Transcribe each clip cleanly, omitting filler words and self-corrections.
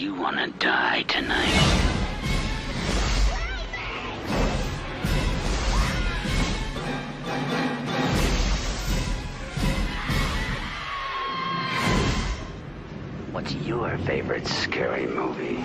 you want to die tonight? What's your favorite scary movie?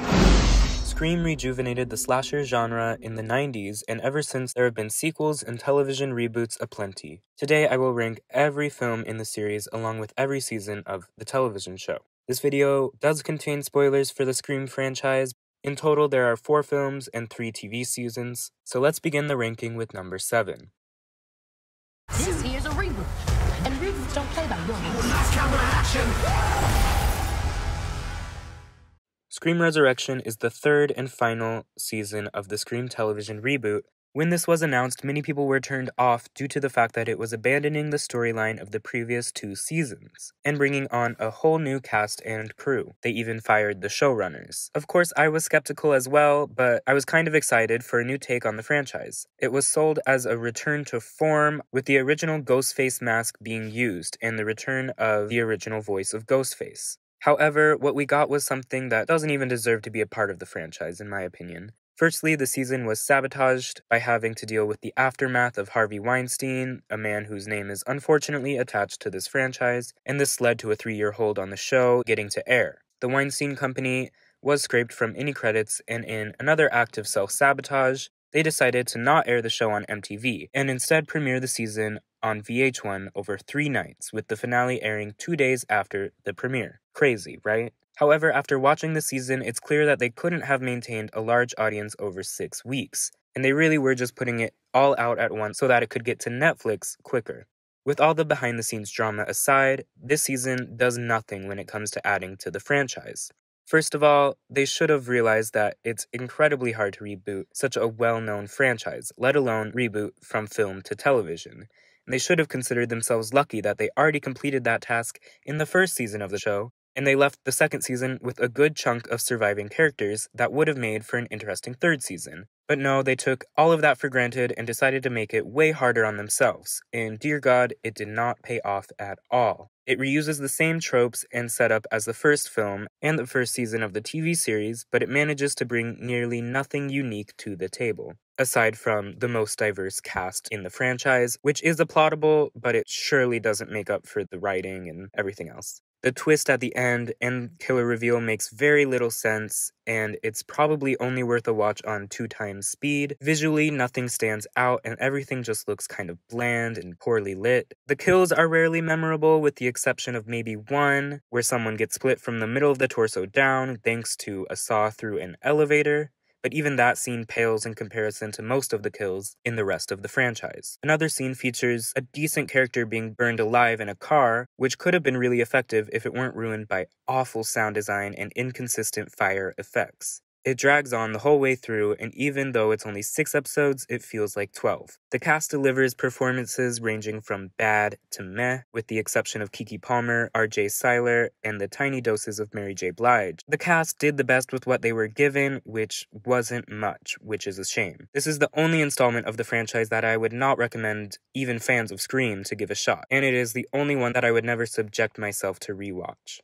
Scream rejuvenated the slasher genre in the 90s, and ever since there have been sequels and television reboots aplenty. Today I will rank every film in the series along with every season of the television show. This video does contain spoilers for the Scream franchise. In total there are 4 films and 3 TV seasons, so let's begin the ranking with number 7. This here's a reboot, and reboots don't play by your rules. Last camera action! Scream Resurrection is the 3rd and final season of the Scream television reboot. When this was announced, many people were turned off due to the fact that it was abandoning the storyline of the previous 2 seasons and bringing on a whole new cast and crew. They even fired the showrunners. Of course, I was skeptical as well, but I was kind of excited for a new take on the franchise. It was sold as a return to form, with the original Ghostface mask being used and the return of the original voice of Ghostface. However, what we got was something that doesn't even deserve to be a part of the franchise, in my opinion. Firstly, the season was sabotaged by having to deal with the aftermath of Harvey Weinstein, a man whose name is unfortunately attached to this franchise, and this led to a 3-year hold on the show getting to air. The Weinstein Company was scraped from any credits, and in another act of self-sabotage, they decided to not air the show on MTV, and instead premiere the season on VH1 over 3 nights, with the finale airing 2 days after the premiere. Crazy, right? However, after watching the season, it's clear that they couldn't have maintained a large audience over 6 weeks, and they really were just putting it all out at once so that it could get to Netflix quicker. With all the behind-the-scenes drama aside, this season does nothing when it comes to adding to the franchise. First of all, they should have realized that it's incredibly hard to reboot such a well-known franchise, let alone reboot from film to television. And they should have considered themselves lucky that they already completed that task in the first season of the show, and they left the second season with a good chunk of surviving characters that would have made for an interesting third season. But no, they took all of that for granted and decided to make it way harder on themselves, and dear God, it did not pay off at all. It reuses the same tropes and setup as the first film and the first season of the TV series, but it manages to bring nearly nothing unique to the table, aside from the most diverse cast in the franchise, which is applaudable, but it surely doesn't make up for the writing and everything else. The twist at the end and killer reveal makes very little sense, and it's probably only worth a watch on 2x speed. Visually, nothing stands out, and everything just looks kind of bland and poorly lit. The kills are rarely memorable, with the exception of maybe one, where someone gets split from the middle of the torso down thanks to a saw through an elevator. But even that scene pales in comparison to most of the kills in the rest of the franchise. Another scene features a decent character being burned alive in a car, which could have been really effective if it weren't ruined by awful sound design and inconsistent fire effects. It drags on the whole way through, and even though it's only 6 episodes, it feels like 12. The cast delivers performances ranging from bad to meh, with the exception of Keke Palmer, RJ Seiler, and the tiny doses of Mary J. Blige. The cast did the best with what they were given, which wasn't much, which is a shame. This is the only installment of the franchise that I would not recommend even fans of Scream to give a shot, and it is the only one that I would never subject myself to rewatch.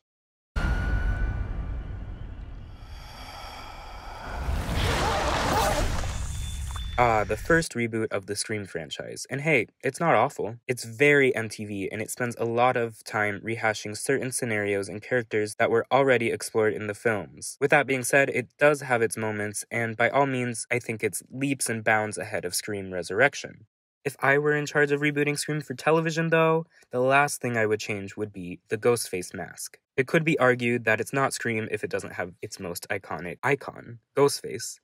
The first reboot of the Scream franchise. And hey, it's not awful. It's very MTV, and it spends a lot of time rehashing certain scenarios and characters that were already explored in the films. With that being said, it does have its moments, and by all means, I think it's leaps and bounds ahead of Scream Resurrection. If I were in charge of rebooting Scream for television, though, the last thing I would change would be the Ghostface mask. It could be argued that it's not Scream if it doesn't have its most iconic icon, Ghostface.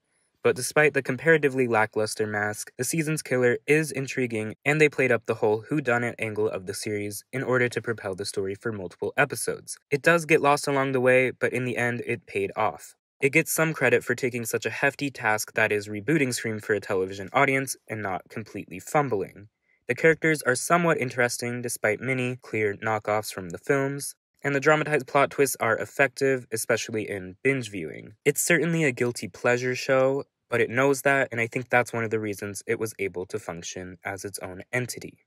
But despite the comparatively lackluster mask, the season's killer is intriguing, and they played up the whole whodunit angle of the series in order to propel the story for multiple episodes. It does get lost along the way, but in the end, it paid off. It gets some credit for taking such a hefty task that is rebooting Scream for a television audience and not completely fumbling. The characters are somewhat interesting despite many clear knockoffs from the films, and the dramatized plot twists are effective, especially in binge viewing. It's certainly a guilty pleasure show, but it knows that, and I think that's one of the reasons it was able to function as its own entity.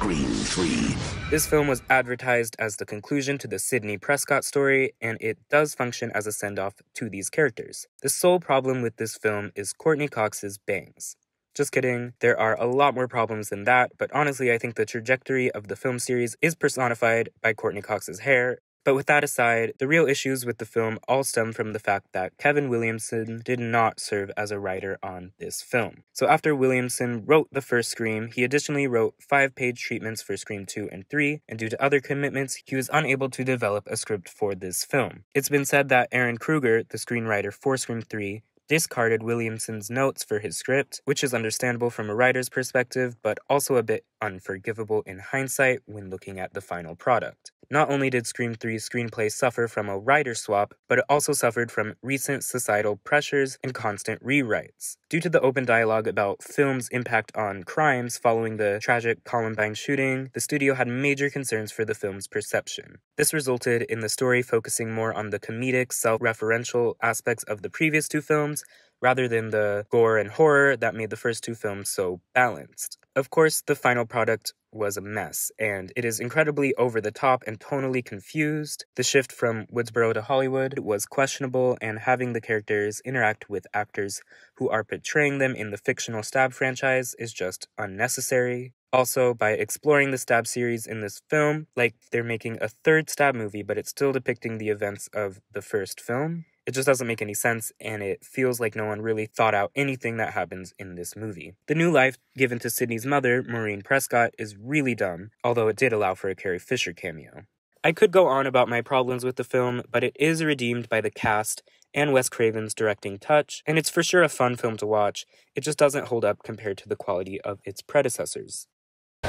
Scream 3. This film was advertised as the conclusion to the Sidney Prescott story, and it does function as a send-off to these characters. The sole problem with this film is Courtney Cox's bangs. Just kidding, there are a lot more problems than that, but honestly I think the trajectory of the film series is personified by Courtney Cox's hair. But with that aside, the real issues with the film all stem from the fact that Kevin Williamson did not serve as a writer on this film. So after Williamson wrote the first Scream, he additionally wrote 5-page treatments for Scream 2 and 3, and due to other commitments, he was unable to develop a script for this film. It's been said that Aaron Krueger, the screenwriter for Scream 3, discarded Williamson's notes for his script, which is understandable from a writer's perspective, but also a bit unforgivable in hindsight when looking at the final product. Not only did Scream 3's screenplay suffer from a writer swap, but it also suffered from recent societal pressures and constant rewrites. Due to the open dialogue about film's impact on crimes following the tragic Columbine shooting, the studio had major concerns for the film's perception. This resulted in the story focusing more on the comedic, self-referential aspects of the previous two films, rather than the gore and horror that made the first two films so balanced. Of course, the final product was a mess, and it is incredibly over-the-top and tonally confused. The shift from Woodsboro to Hollywood was questionable, and having the characters interact with actors who are portraying them in the fictional Stab franchise is just unnecessary. Also, by exploring the Stab series in this film, like they're making a third Stab movie, but it's still depicting the events of the first film. It just doesn't make any sense, and it feels like no one really thought out anything that happens in this movie. The new life given to Sidney's mother, Maureen Prescott, is really dumb, although it did allow for a Carrie Fisher cameo. I could go on about my problems with the film, but it is redeemed by the cast and Wes Craven's directing touch, and it's for sure a fun film to watch. It just doesn't hold up compared to the quality of its predecessors.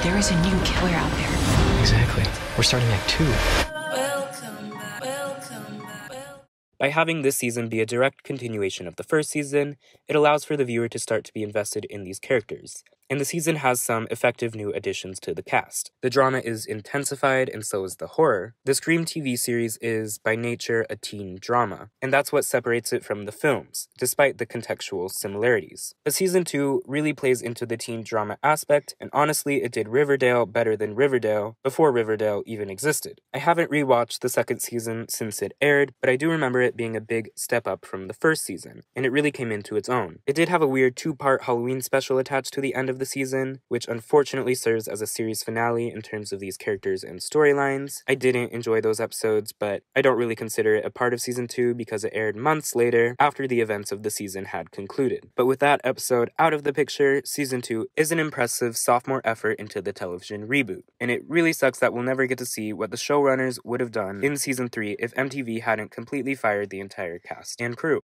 There is a new killer out there. Exactly. We're starting Act 2. By having this season be a direct continuation of the first season, it allows for the viewer to start to be invested in these characters, and the season has some effective new additions to the cast. The drama is intensified, and so is the horror. The Scream TV series is, by nature, a teen drama, and that's what separates it from the films, despite the contextual similarities. But season 2 really plays into the teen drama aspect, and honestly, it did Riverdale better than Riverdale before Riverdale even existed. I haven't rewatched the second season since it aired, but I do remember it being a big step up from the first season, and it really came into its own. It did have a weird two-part Halloween special attached to the end of the season, which unfortunately serves as a series finale in terms of these characters and storylines. I didn't enjoy those episodes, but I don't really consider it a part of season 2 because it aired months later after the events of the season had concluded. But with that episode out of the picture, season 2 is an impressive sophomore effort into the television reboot, and it really sucks that we'll never get to see what the showrunners would have done in season 3 if MTV hadn't completely fired the entire cast and crew.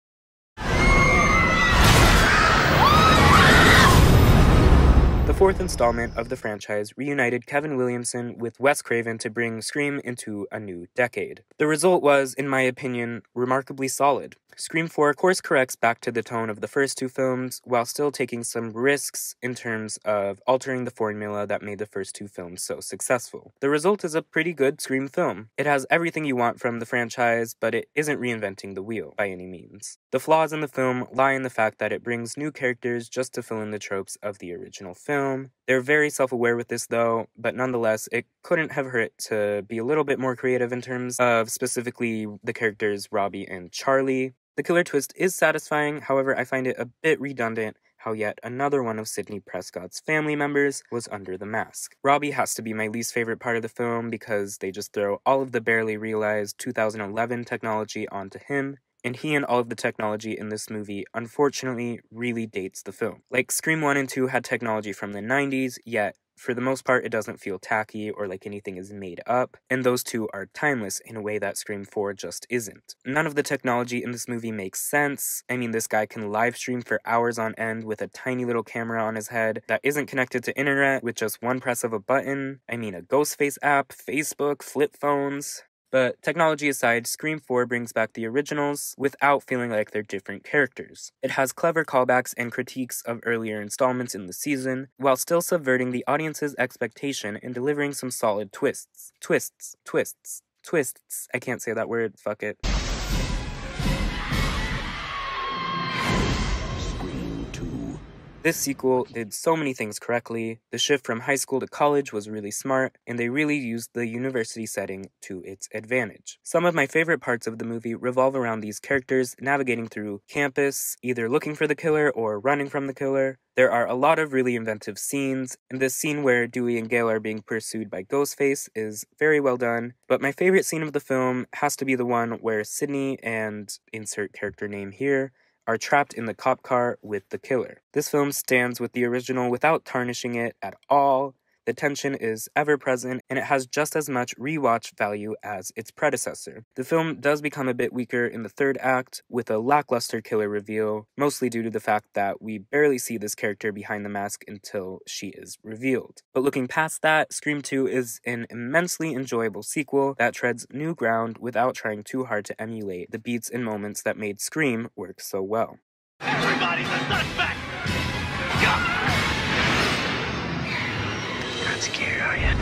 The fourth installment of the franchise reunited Kevin Williamson with Wes Craven to bring Scream into a new decade. The result was, in my opinion, remarkably solid. Scream 4 course corrects back to the tone of the first two films, while still taking some risks in terms of altering the formula that made the first two films so successful. The result is a pretty good Scream film. It has everything you want from the franchise, but it isn't reinventing the wheel by any means. The flaws in the film lie in the fact that it brings new characters just to fill in the tropes of the original film. They're very self-aware with this though, but nonetheless, it couldn't have hurt to be a little bit more creative in terms of specifically the characters Robbie and Charlie. The killer twist is satisfying, however, I find it a bit redundant how yet another one of Sidney Prescott's family members was under the mask. Robbie has to be my least favorite part of the film because they just throw all of the barely realized 2011 technology onto him, and he and all of the technology in this movie unfortunately really dates the film. Like, Scream 1 and 2 had technology from the 90s, yet for the most part, it doesn't feel tacky or like anything is made up, and those two are timeless in a way that Scream 4 just isn't. None of the technology in this movie makes sense. I mean, this guy can live stream for hours on end with a tiny little camera on his head that isn't connected to internet with just one press of a button. I mean, a Ghostface app, Facebook, flip phones. But technology aside, Scream 4 brings back the originals without feeling like they're different characters. It has clever callbacks and critiques of earlier installments in the season, while still subverting the audience's expectation and delivering some solid twists. Twists. Twists. Twists. I can't say that word. Fuck it. Scream 2. This sequel did so many things correctly. The shift from high school to college was really smart, and they really used the university setting to its advantage. Some of my favorite parts of the movie revolve around these characters navigating through campus, either looking for the killer or running from the killer. There are a lot of really inventive scenes, and the scene where Dewey and Gale are being pursued by Ghostface is very well done, but my favorite scene of the film has to be the one where Sidney and insert character name here are trapped in the cop car with the killer. This film stands with the original without tarnishing it at all. The tension is ever-present, and it has just as much rewatch value as its predecessor. The film does become a bit weaker in the third act, with a lackluster killer reveal, mostly due to the fact that we barely see this character behind the mask until she is revealed. But looking past that, Scream 2 is an immensely enjoyable sequel that treads new ground without trying too hard to emulate the beats and moments that made Scream work so well. Everybody's a suspect! Gah! Scared, are you?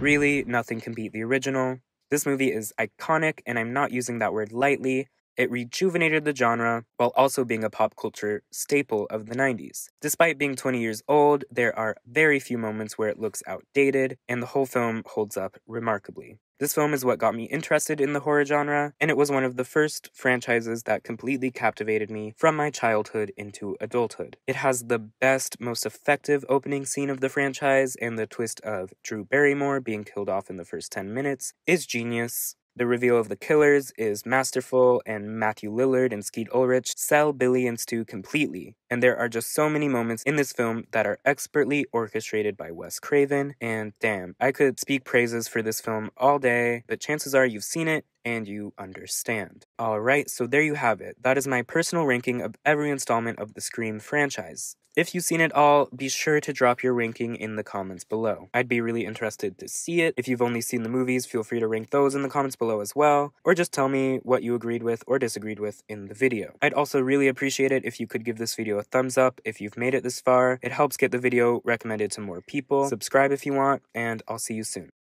Really, nothing can beat the original. This movie is iconic, and I'm not using that word lightly. It rejuvenated the genre while also being a pop culture staple of the 90s. Despite being 20 years old, there are very few moments where it looks outdated, and the whole film holds up remarkably. This film is what got me interested in the horror genre, and it was one of the first franchises that completely captivated me from my childhood into adulthood. It has the best, most effective opening scene of the franchise, and the twist of Drew Barrymore being killed off in the first 10 minutes is genius. The reveal of the killers is masterful, and Matthew Lillard and Skeet Ulrich sell Billy and Stu completely. And there are just so many moments in this film that are expertly orchestrated by Wes Craven, and damn, I could speak praises for this film all day, but chances are you've seen it and you understand. Alright, so there you have it. That is my personal ranking of every installment of the Scream franchise. If you've seen it all, be sure to drop your ranking in the comments below. I'd be really interested to see it. If you've only seen the movies, feel free to rank those in the comments below as well, or just tell me what you agreed with or disagreed with in the video. I'd also really appreciate it if you could give this video a thumbs up if you've made it this far. It helps get the video recommended to more people. Subscribe if you want, and I'll see you soon.